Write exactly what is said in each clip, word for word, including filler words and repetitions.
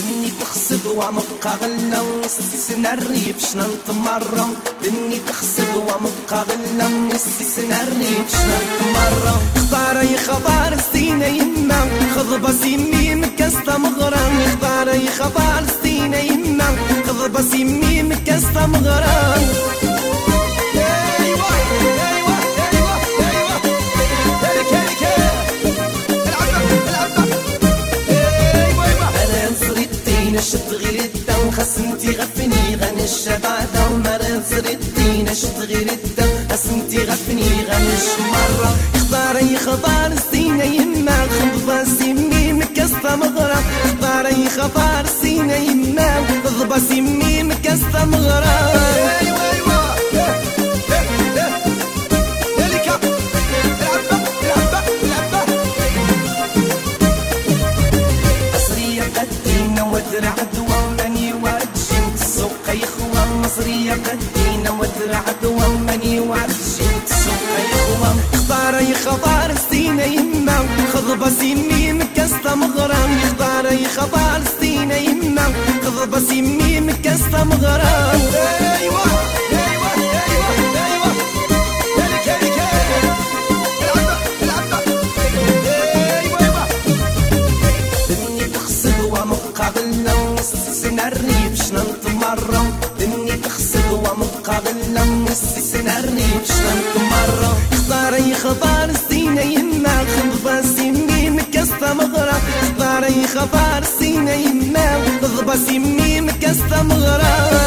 دني تخصد ومبقى غلا نص سناري باش نتمرة دني تخصد ومبقى غلا نص سناري باش نتمرة خضاري خضار سينا يما خضبة سيمي مكاسة مغرة خضاري خضار سينا يما خضبة سيمي مكاسة مغرة شط غير الدم خسنتي غفني غني الشبعدة ومران سردينا شط غير الدم خسنتي غفني غني الشمرة خضاري خضار سينا يما خضبة سيمي مكاسة مغرة خضاري خضار سينا يما خضبة سيمي مكاسة مغرة مصرية قدينا وذرع دوام ماني وعدشي تسوق يخوام خضاري خضار سينا يما خضبة سيمي مكاسة مغرام خضاري خضار سينا يما خضبة سيمي مكاسة مغرام أيوا أيوا أيوا أيوا هلك هلك هلك العبة العبة أيوا أيوا دني تخصد ومبقى غلا ونص سناري باش نتمرة غلا ونص سناري باش نتمرة خضاري خضار سينا يما خضبة سيمي مكاسة مغرة خضاري خضار سينا يما خضبة سيمي مكاسة مغرة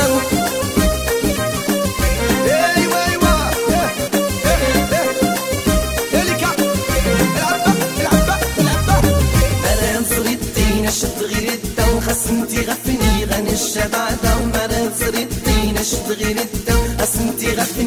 خسنتي غفني غني الشبعدة ومرات سردينا شط غير الدم خسنتي